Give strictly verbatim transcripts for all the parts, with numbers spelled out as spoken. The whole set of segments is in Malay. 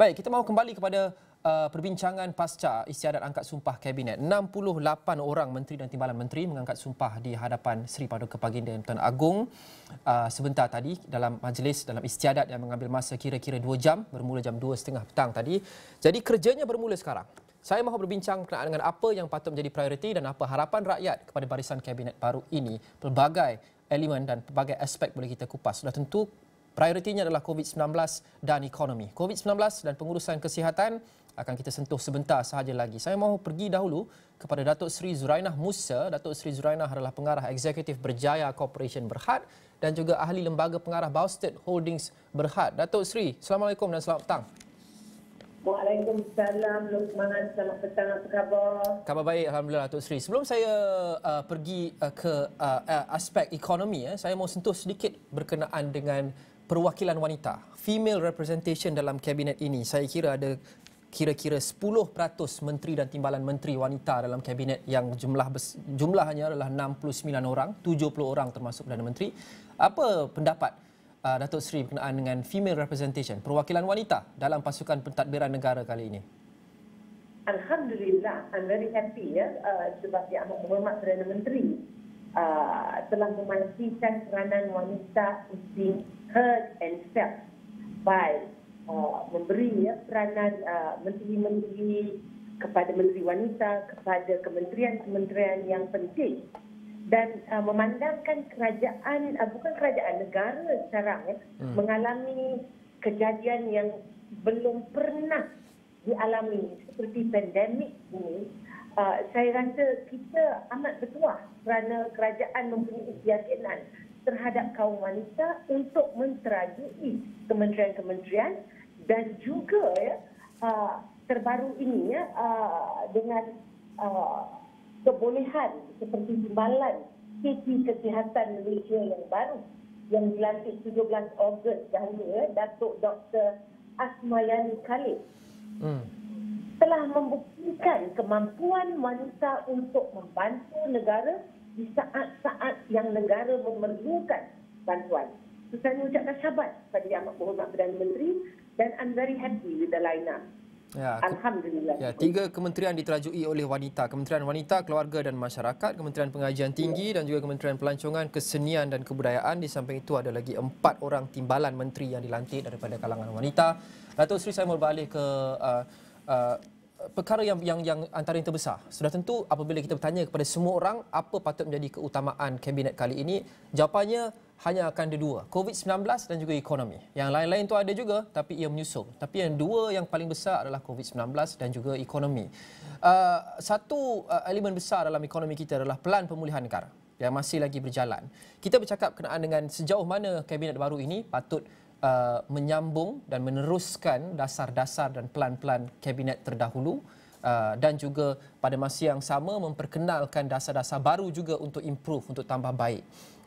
Baik, kita mahu kembali kepada Uh, perbincangan pasca istiadat angkat sumpah Kabinet. enam puluh lapan orang menteri dan timbalan menteri mengangkat sumpah di hadapan Seri Paduka Baginda Yang Pertuan Agong uh, sebentar tadi dalam majlis, dalam istiadat yang mengambil masa kira-kira dua jam, bermula jam dua tiga puluh petang tadi. Jadi kerjanya bermula sekarang. Saya mahu berbincang berkenaan dengan apa yang patut menjadi prioriti dan apa harapan rakyat kepada barisan Kabinet baru ini. Pelbagai elemen dan pelbagai aspek boleh kita kupas. Sudah tentu prioritinya adalah COVID sembilan belas dan ekonomi. COVID sembilan belas dan pengurusan kesihatan akan kita sentuh sebentar sahaja lagi. Saya mahu pergi dahulu kepada Datuk Seri Zurainah Musa. Datuk Seri Zurainah adalah pengarah eksekutif Berjaya Corporation Berhad dan juga ahli lembaga pengarah Boustead Holdings Berhad. Datuk Seri, Assalamualaikum dan selamat petang. Waalaikumsalam, Luqman. Selamat petang, apa khabar? Khabar baik, Alhamdulillah, Datuk Seri. Sebelum saya uh, pergi uh, ke uh, uh, aspek ekonomi, eh, saya mahu sentuh sedikit berkenaan dengan perwakilan wanita. Female representation dalam Kabinet ini, saya kira ada kira-kira sepuluh peratus menteri dan timbalan menteri wanita dalam Kabinet yang jumlah jumlahnya adalah enam puluh sembilan orang, tujuh puluh orang termasuk Perdana Menteri. Apa pendapat uh, Datuk Seri berkenaan dengan female representation, perwakilan wanita dalam pasukan pentadbiran negara kali ini? Alhamdulillah, I'm very happy ya, uh, sebab Yang Amat Berhormat Perdana Menteri uh, telah memastikan peranan wanita being heard and felt by Uh, memberi ya, peranan uh, menteri-menteri kepada menteri wanita, kepada kementerian-kementerian yang penting, dan uh, memandangkan kerajaan, uh, bukan kerajaan, negara sekarang ya, hmm. mengalami kejadian yang belum pernah dialami seperti pandemik ini. Uh, saya rasa kita amat bertuah kerana kerajaan mempunyai keyakinan terhadap kaum wanita untuk menterajui kementerian-kementerian dan juga ya, uh, terbaru ini ya, uh, dengan uh, kebolehan seperti timbalan K P Kesihatan Malaysia yang baru yang dilantik tujuh belas Ogos dahulu ya, Datuk Doktor Asmayani Khalid hmm. telah membuktikan kemampuan wanita untuk membantu negara di saat-saat yang negara memerlukan bantuan. So, saya ucapkan syabat kepada Yang Amat Berhormat Perdana Menteri. Dan I'm very happy with the lineup. Ya, Alhamdulillah. Ya, tiga kementerian diterajui oleh wanita. Kementerian Wanita, Keluarga dan Masyarakat, Kementerian Pengajian Tinggi dan juga Kementerian Pelancongan, Kesenian dan Kebudayaan. Di samping itu ada lagi empat orang timbalan menteri yang dilantik daripada kalangan wanita. Datuk Seri, saya mau balik ke uh, uh, perkara yang, yang yang antara yang terbesar. Sudah tentu apabila kita bertanya kepada semua orang apa patut menjadi keutamaan Kabinet kali ini, jawapannya hanya akan ada dua, COVID sembilan belas dan juga ekonomi. Yang lain-lain tu ada juga tapi ia menyusul. Tapi yang dua yang paling besar adalah COVID sembilan belas dan juga ekonomi. Uh, satu uh, elemen besar dalam ekonomi kita adalah pelan pemulihan negara yang masih lagi berjalan. Kita bercakap berkenaan dengan sejauh mana Kabinet baru ini patut uh, menyambung dan meneruskan dasar-dasar dan pelan-pelan Kabinet terdahulu. Uh, dan juga pada masa yang sama memperkenalkan dasar-dasar baru juga untuk improve, untuk tambah baik.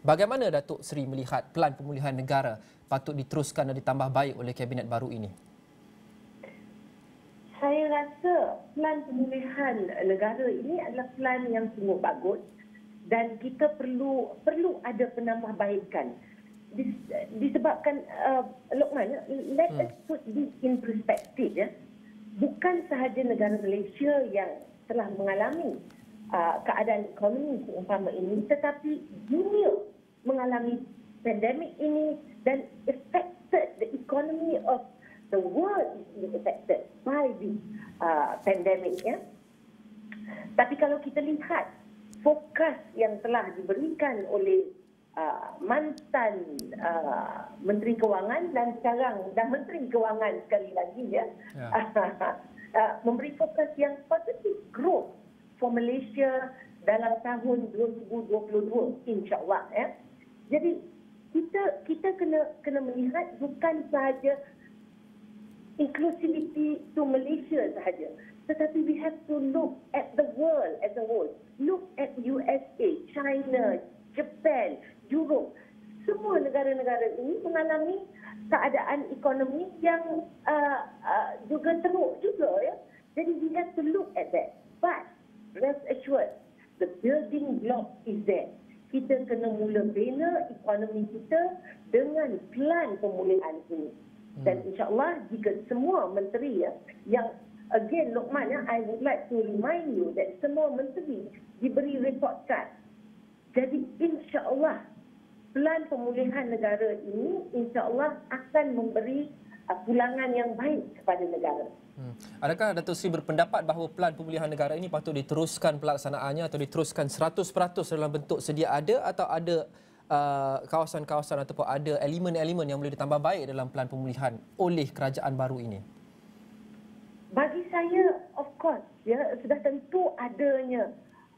Bagaimana Datuk Seri melihat pelan pemulihan negara patut diteruskan dan ditambah baik oleh Kabinet baru ini? Saya rasa pelan pemulihan negara ini adalah pelan yang sungguh bagus dan kita perlu perlu ada penambahbaikan. Disebabkan, uh, Luqman, let hmm. us put this in perspective ya. Bukan sahaja negara Malaysia yang telah mengalami uh, keadaan ekonomi seumpama ini, tetapi dunia mengalami pandemik ini dan affected, the economy of the world is affected by the uh, pandemic. Ya. Tapi kalau kita lihat fokus yang telah diberikan oleh uh, mantan uh, Menteri Kewangan dan sekarang dah Menteri Kewangan sekali lagi ya, ya. uh, memberi fokus yang positive growth for Malaysia dalam tahun dua ribu dua puluh dua insya-Allah ya. Jadi kita kita kena kena melihat bukan sahaja inclusivity to Malaysia sahaja, tetapi we have to look at the world as a whole. Look at U S A, China, Japan, Europe, semua negara-negara ini mengalami keadaan ekonomi yang uh, uh, juga teruk juga ya. Jadi we have to look at that. But rest assured, the building block is there. Kita kena mula bina ekonomi kita dengan pelan pemulihan ini. Dan insya Allah jika semua menteri ya, yang again Lokman ya, I would like to remind you that semua menteri diberi report card. Jadi insya Allah pelan pemulihan negara ini insya Allah akan memberi pulangan yang baik kepada negara. Hmm. Adakah Dato' Sri berpendapat bahawa pelan pemulihan negara ini patut diteruskan pelaksanaannya atau diteruskan seratus peratus dalam bentuk sedia ada atau ada kawasan-kawasan uh, ataupun ada elemen-elemen yang boleh ditambah baik dalam pelan pemulihan oleh kerajaan baru ini? Bagi saya, of course, ya, sudah tentu adanya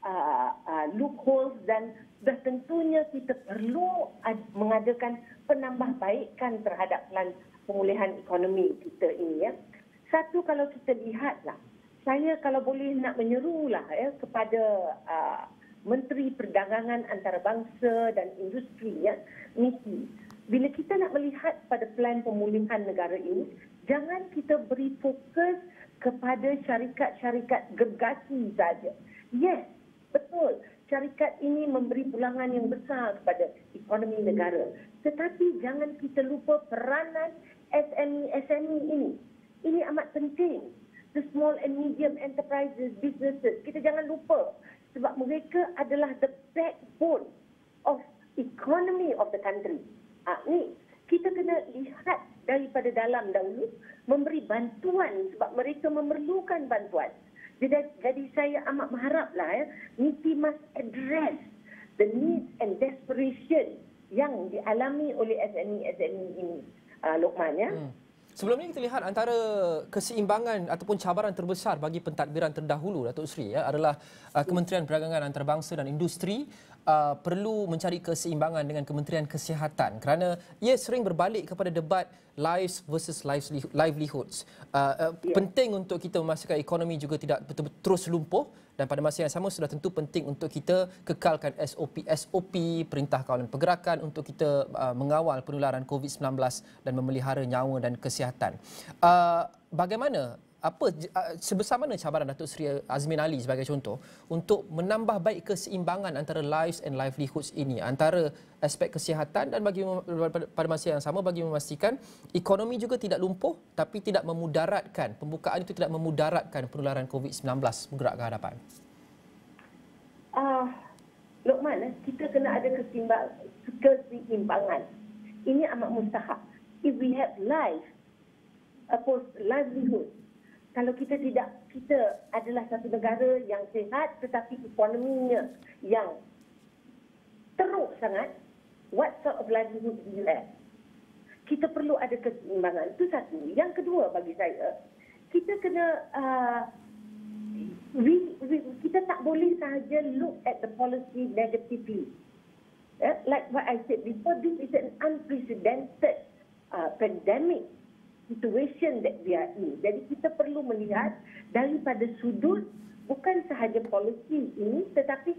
uh, uh, loopholes dan sudah tentunya kita perlu mengadakan penambahbaikan terhadap pelan pemulihan ekonomi kita ini. Ya. Satu, kalau kita lihatlah, saya kalau boleh nak menyerulah ya, kepada uh, Menteri Perdagangan Antarabangsa dan Industri ya, M I T I. Bila kita nak melihat pada pelan pemulihan negara ini, jangan kita beri fokus kepada syarikat-syarikat gergaji saja. Yes, betul. Syarikat ini memberi pulangan yang besar kepada ekonomi negara. Tetapi jangan kita lupa peranan S M E S M E ini. Ini amat penting. The small and medium enterprises, businesses. Kita jangan lupa. Sebab mereka adalah the backbone of economy of the country. Ha, ni kita kena lihat daripada dalam dahulu, memberi bantuan sebab mereka memerlukan bantuan. Jadi, jadi saya amat mengharaplah ya, M I T I must address the needs and desperation yang dialami oleh S M E S M E ini, ha, Lokman ya. Hmm. Sebelum ini kita lihat antara keseimbangan ataupun cabaran terbesar bagi pentadbiran terdahulu Datuk Seri ya, adalah uh, Kementerian Perdagangan Antarabangsa dan Industri uh, perlu mencari keseimbangan dengan Kementerian Kesihatan kerana ia sering berbalik kepada debat lives versus livelihoods. Uh, uh, yeah. Penting untuk kita memastikan ekonomi juga tidak betul-betul terus lumpuh dan pada masa yang sama sudah tentu penting untuk kita kekalkan S O P S O P perintah kawalan pergerakan untuk kita uh, mengawal penularan COVID sembilan belas dan memelihara nyawa dan kesihatan. Uh, bagaimana, apa uh, sebesar mana cabaran Datuk Seri Azmin Ali sebagai contoh untuk menambah baik keseimbangan antara lives and livelihoods ini, antara aspek kesihatan dan bagi pada masa yang sama bagi memastikan ekonomi juga tidak lumpuh tapi tidak memudaratkan, pembukaan itu tidak memudaratkan penularan COVID sembilan belas bergerak ke hadapan? Uh, Lokman, kita kena ada keseimbangan. Ini amat mustahak. If we have lives, apos livelihood. Kalau kita tidak, kita adalah satu negara yang sehat tetapi ekonominya yang teruk sangat, what sort of livelihood do you have? Kita perlu ada keseimbangan. Itu satu. Yang kedua bagi saya, kita kena uh, we, we, kita tak boleh sahaja look at the policy negatively. Yeah? Like what I said before, this is an unprecedented uh, pandemic situation that we are in. Jadi kita perlu melihat daripada sudut bukan sahaja polisi ini tetapi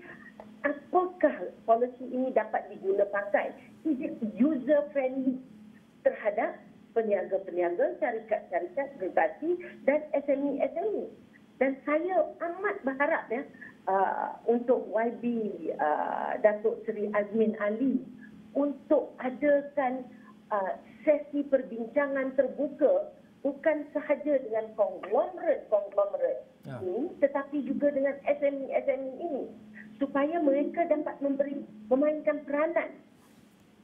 apakah polisi ini dapat diguna pakai. Is it user friendly terhadap peniaga-peniaga, syarikat-syarikat gergaji dan S M E S M E. Dan saya amat berharap ya uh, untuk Y B uh, Datuk Seri Azmin Ali untuk adakan Uh, sesi perbincangan terbuka bukan sahaja dengan konglomerat-konglomerat ya. ini tetapi juga dengan S M E S M E ini supaya mereka dapat memberi memainkan peranan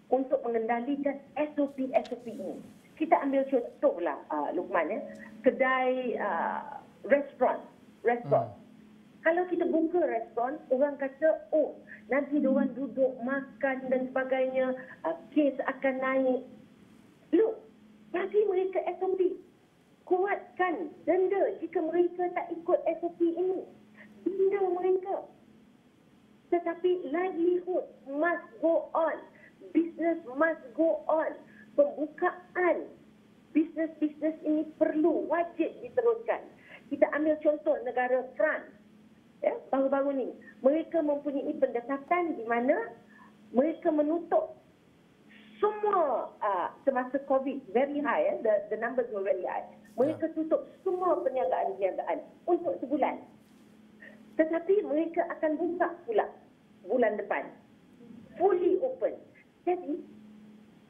untuk mengendalikan S O P S O P ini. Kita ambil contohlah uh, Lokman ya, kedai uh, restoran, restoran. Hmm. Kalau kita buka restoran, orang kata oh nanti diorang duduk makan dan sebagainya, uh, kes akan naik. Look, bagi mereka S O P, kuatkan denda jika mereka tak ikut S O P ini. Denda mereka. Tetapi livelihood must go on. Business must go on. Pembukaan bisnes-bisnes ini perlu wajib diteruskan. Kita ambil contoh negara France. Ya, baru-baru ni, mereka mempunyai pendekatan di mana mereka menutup semua uh, semasa COVID very high, eh? the, the numbers were very high. Mereka yeah. tutup semua perniagaan-perniagaan untuk sebulan. Tetapi mereka akan buka pula bulan depan. Fully open. Jadi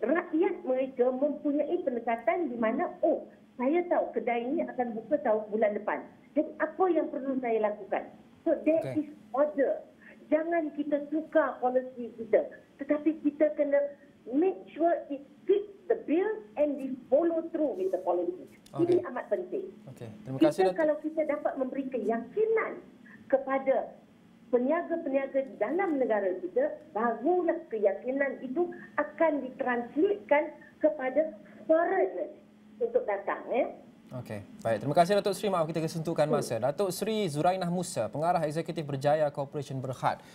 rakyat mereka mempunyai pendekatan di mana, oh, saya tahu kedai ini akan buka tahun bulan depan. Jadi apa yang perlu saya lakukan? So there okay. is order. Jangan kita tukar polisi kita. Tetapi kita kena make sure it fits the bill and we follow through with the policy. Okay. Ini amat penting. Okay. Terima kasih, kita, kalau kita dapat memberi keyakinan kepada peniaga-peniaga dalam negara kita, barulah keyakinan itu akan ditranslitkan kepada foreigners untuk datang. Ya. Okey, baik. Terima kasih Datuk Seri. Maaf kita kesentuhkan masa. Datuk Seri Zurainah Musa, Pengarah Eksekutif Berjaya Corporation Berhad.